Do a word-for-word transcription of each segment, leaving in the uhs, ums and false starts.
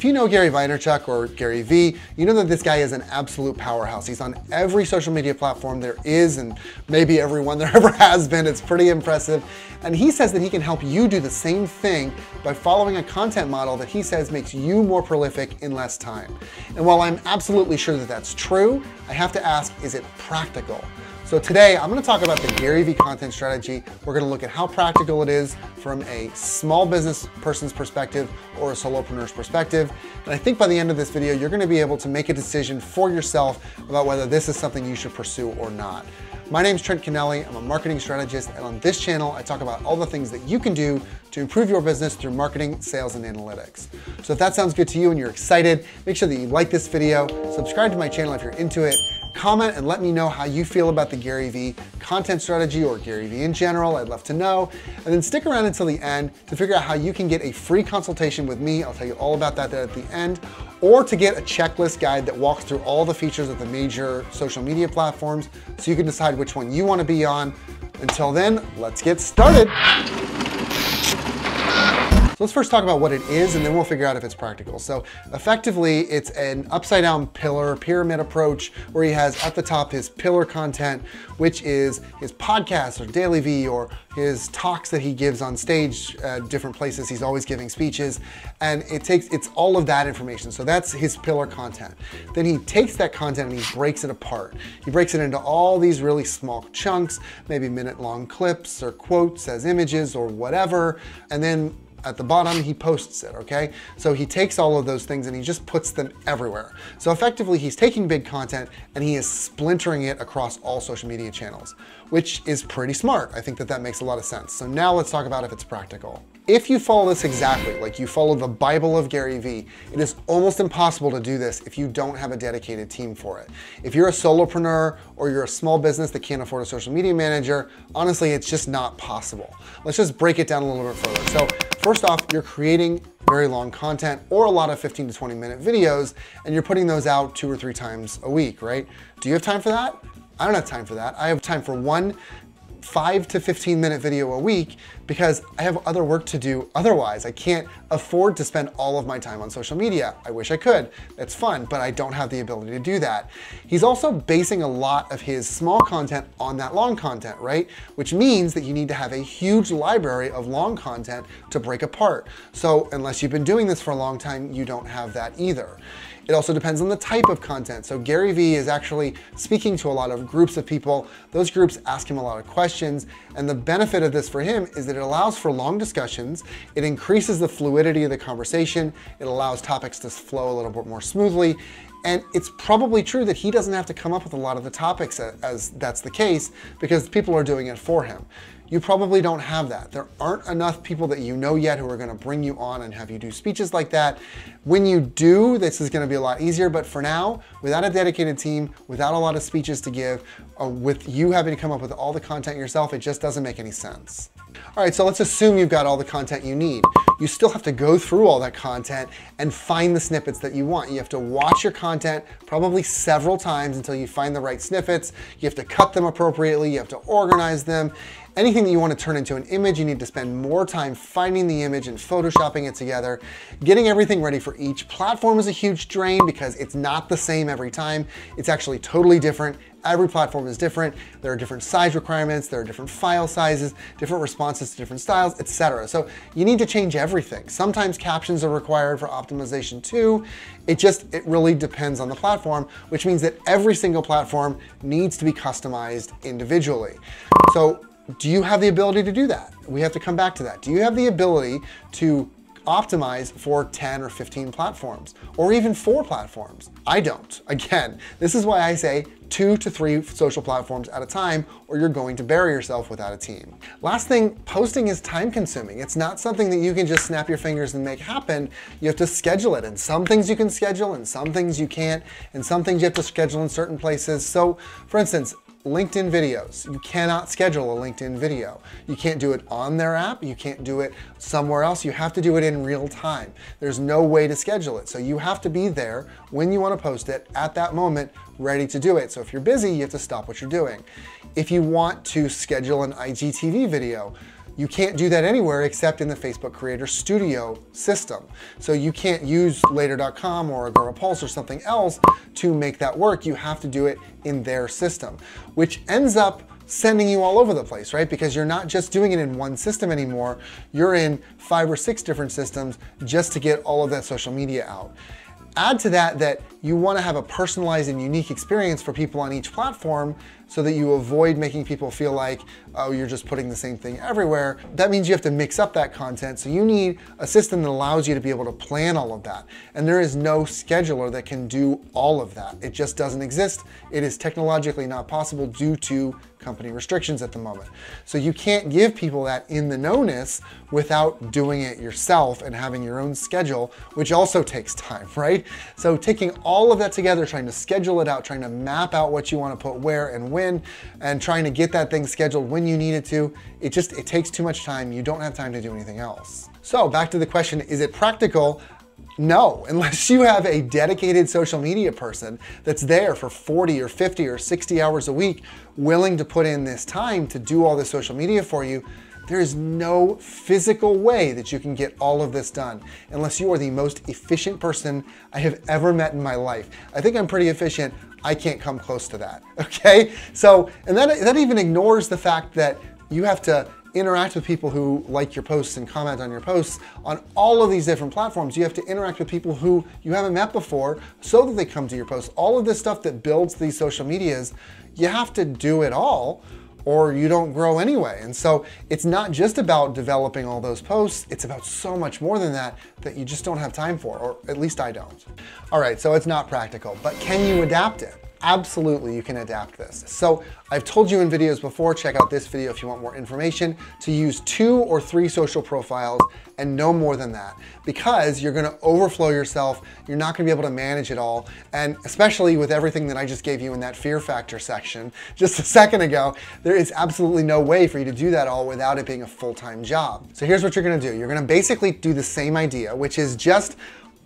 If you know Gary Vaynerchuk or Gary V, you know that this guy is an absolute powerhouse. He's on every social media platform there is, and maybe every one there ever has been. It's pretty impressive. And he says that he can help you do the same thing by following a content model that he says makes you more prolific in less time. And while I'm absolutely sure that that's true, I have to ask, is it practical? So today I'm going to talk about the Gary Vee content strategy. We're going to look at how practical it is from a small business person's perspective or a solopreneur's perspective. And I think by the end of this video, you're going to be able to make a decision for yourself about whether this is something you should pursue or not. My name's Trent Kennelly. I'm a marketing strategist, and on this channel, I talk about all the things that you can do to improve your business through marketing, sales, and analytics. So if that sounds good to you and you're excited, make sure that you like this video, subscribe to my channel if you're into it, comment and let me know how you feel about the Gary Vee content strategy or Gary Vee in general. I'd love to know. And then stick around until the end to figure out how you can get a free consultation with me. I'll tell you all about that at the end, or to get a checklist guide that walks through all the features of the major social media platforms so you can decide which one you want to be on. Until then, let's get started. Let's first talk about what it is, and then we'll figure out if it's practical. So effectively, it's an upside down pillar pyramid approach where he has at the top his pillar content, which is his podcast or DailyVee or his talks that he gives on stage at different places. He's always giving speeches, and it takes it's all of that information. So that's his pillar content. Then he takes that content and he breaks it apart. He breaks it into all these really small chunks, maybe minute long clips or quotes as images or whatever, and then at the bottom, he posts it, okay? So he takes all of those things and he just puts them everywhere. So effectively, he's taking big content and he is splintering it across all social media channels, which is pretty smart. I think that that makes a lot of sense. So now let's talk about if it's practical. If you follow this exactly, like you follow the Bible of Gary Vee, it is almost impossible to do this if you don't have a dedicated team for it. If you're a solopreneur or you're a small business that can't afford a social media manager, honestly, it's just not possible. Let's just break it down a little bit further. So first off, you're creating very long content or a lot of fifteen to twenty minute videos, and you're putting those out two or three times a week, right? Do you have time for that? I don't have time for that. I have time for one five to fifteen minute video a week because I have other work to do otherwise. I can't afford to spend all of my time on social media. I wish I could. That's fun, but I don't have the ability to do that. He's also basing a lot of his small content on that long content, right? Which means that you need to have a huge library of long content to break apart. So unless you've been doing this for a long time, you don't have that either. It also depends on the type of content. So Gary Vee is actually speaking to a lot of groups of people. Those groups ask him a lot of questions. And the benefit of this for him is that it allows for long discussions. It increases the fluidity of the conversation. It allows topics to flow a little bit more smoothly. And it's probably true that he doesn't have to come up with a lot of the topics as that's the case because people are doing it for him. You probably don't have that. There aren't enough people that you know yet who are gonna bring you on and have you do speeches like that. When you do, this is gonna be a lot easier, but for now, without a dedicated team, without a lot of speeches to give, uh, with you having to come up with all the content yourself, it just doesn't make any sense. All right, so let's assume you've got all the content you need. You still have to go through all that content and find the snippets that you want. You have to watch your content probably several times until you find the right snippets. You have to cut them appropriately. You have to organize them. Anything that you want to turn into an image, you need to spend more time finding the image and photoshopping it together. Getting everything ready for each platform is a huge drain because it's not the same every time. It's actually totally different. Every platform is different. There are different size requirements. There are different file sizes, different responses to different styles, et cetera. So you need to change everything. Sometimes captions are required for optimization too. It just, it really depends on the platform, which means that every single platform needs to be customized individually. So do you have the ability to do that? We have to come back to that. Do you have the ability to optimize for ten or fifteen platforms or even four platforms? I don't. Again, this is why I say two to three social platforms at a time, or you're going to bury yourself without a team. Last thing, posting is time consuming. It's not something that you can just snap your fingers and make happen. You have to schedule it, and some things you can schedule and some things you can't, and some things you have to schedule in certain places. So for instance, LinkedIn videos. You cannot schedule a LinkedIn video. You can't do it on their app. You can't do it somewhere else. You have to do it in real time. There's no way to schedule it. So you have to be there when you want to post it at that moment, ready to do it. So if you're busy, you have to stop what you're doing. If you want to schedule an I G T V video, You can't do that anywhere except in the Facebook Creator Studio system. So you can't use Later dot com or AgoraPulse or something else to make that work. You have to do it in their system, which ends up sending you all over the place, right? Because you're not just doing it in one system anymore. You're in five or six different systems just to get all of that social media out. Add to that that you want to have a personalized and unique experience for people on each platform so that you avoid making people feel like, oh, you're just putting the same thing everywhere. That means you have to mix up that content. So you need a system that allows you to be able to plan all of that. And there is no scheduler that can do all of that. It just doesn't exist. It is technologically not possible due to company restrictions at the moment. So you can't give people that in the know-ness without doing it yourself and having your own schedule, which also takes time, right? So taking all of that together, trying to schedule it out, trying to map out what you want to put where and when, and trying to get that thing scheduled when you need it to, it just, it takes too much time. You don't have time to do anything else. So back to the question, is it practical? No, unless you have a dedicated social media person that's there for forty or fifty or sixty hours a week, willing to put in this time to do all this social media for you, there is no physical way that you can get all of this done unless you are the most efficient person I have ever met in my life. I think I'm pretty efficient. I can't come close to that, okay? So, and that, that even ignores the fact that you have to interact with people who like your posts and comment on your posts on all of these different platforms. You have to interact with people who you haven't met before so that they come to your posts. All of this stuff that builds these social medias, you have to do it all or you don't grow anyway. And so it's not just about developing all those posts, it's about so much more than that that you just don't have time for, or at least I don't. All right, so it's not practical, but can you adapt it? Absolutely, you can adapt this. So I've told you in videos before, check out this video if you want more information, to use two or three social profiles and no more than that, because you're gonna overflow yourself. You're not gonna be able to manage it all. And especially with everything that I just gave you in that fear factor section just a second ago, there is absolutely no way for you to do that all without it being a full-time job. So here's what you're gonna do. You're gonna basically do the same idea, which is just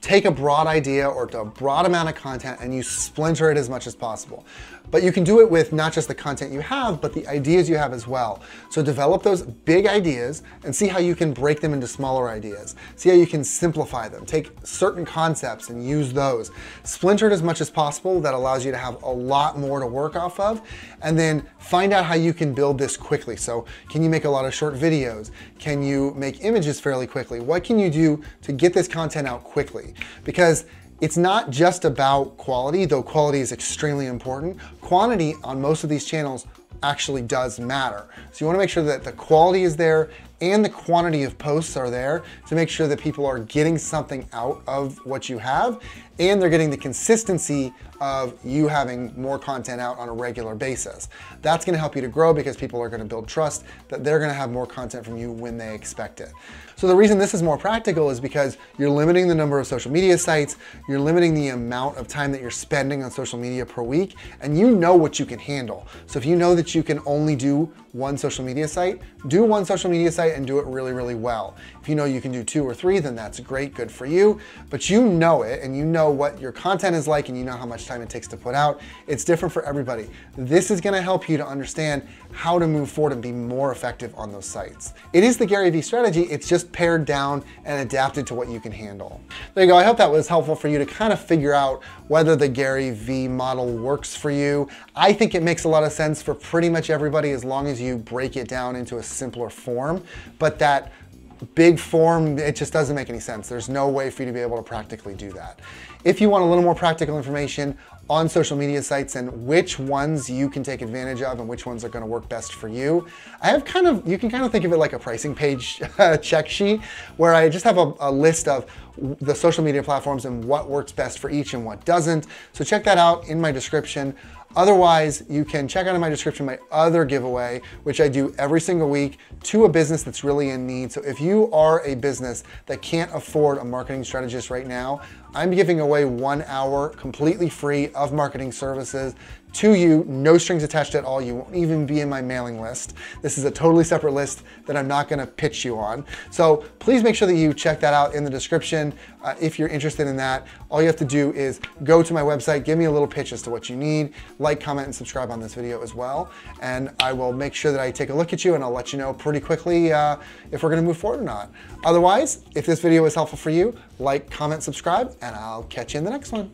take a broad idea or a broad amount of content and you splinter it as much as possible. But you can do it with not just the content you have, but the ideas you have as well. So develop those big ideas and see how you can break them into smaller ideas. See how you can simplify them. Take certain concepts and use those. Splinter it as much as possible. That allows you to have a lot more to work off of. And then find out how you can build this quickly. So can you make a lot of short videos? Can you make images fairly quickly? What can you do to get this content out quickly? Because it's not just about quality, though quality is extremely important. Quantity on most of these channels actually does matter. So you want to make sure that the quality is there and the quantity of posts are there to make sure that people are getting something out of what you have and they're getting the consistency of you having more content out on a regular basis. That's going to help you to grow because people are going to build trust that they're going to have more content from you when they expect it. So the reason this is more practical is because you're limiting the number of social media sites, you're limiting the amount of time that you're spending on social media per week, and you know what you can handle. So if you know that you can only do one social media site, do one social media site and do it really, really well. If you know you can do two or three, then that's great, good for you, but you know it and you know what your content is like and you know how much time it takes to put out. It's different for everybody. This is gonna help you to understand how to move forward and be more effective on those sites. It is the Gary Vee strategy, it's just pared down and adapted to what you can handle. There you go, I hope that was helpful for you to kind of figure out whether the Gary Vee model works for you. I think it makes a lot of sense for pretty much everybody as long as you break it down into a simpler form, but that big form, it just doesn't make any sense. There's no way for you to be able to practically do that. If you want a little more practical information on social media sites and which ones you can take advantage of and which ones are going to work best for you, I have kind of, you can kind of think of it like a pricing page check sheet where I just have a, a list of the social media platforms and what works best for each and what doesn't. So check that out in my description. Otherwise, you can check out in my description my other giveaway, which I do every single week to a business that's really in need. So if you are a business that can't afford a marketing strategist right now, I'm giving away one hour completely free of marketing services to you, no strings attached at all. You won't even be in my mailing list. This is a totally separate list that I'm not gonna pitch you on. So please make sure that you check that out in the description. Uh, if you're interested in that, all you have to do is go to my website, give me a little pitch as to what you need. like, comment, and subscribe on this video as well. And I will make sure that I take a look at you, and I'll let you know pretty quickly uh, if we're gonna move forward or not. Otherwise, if this video was helpful for you, like, comment, subscribe, and I'll catch you in the next one.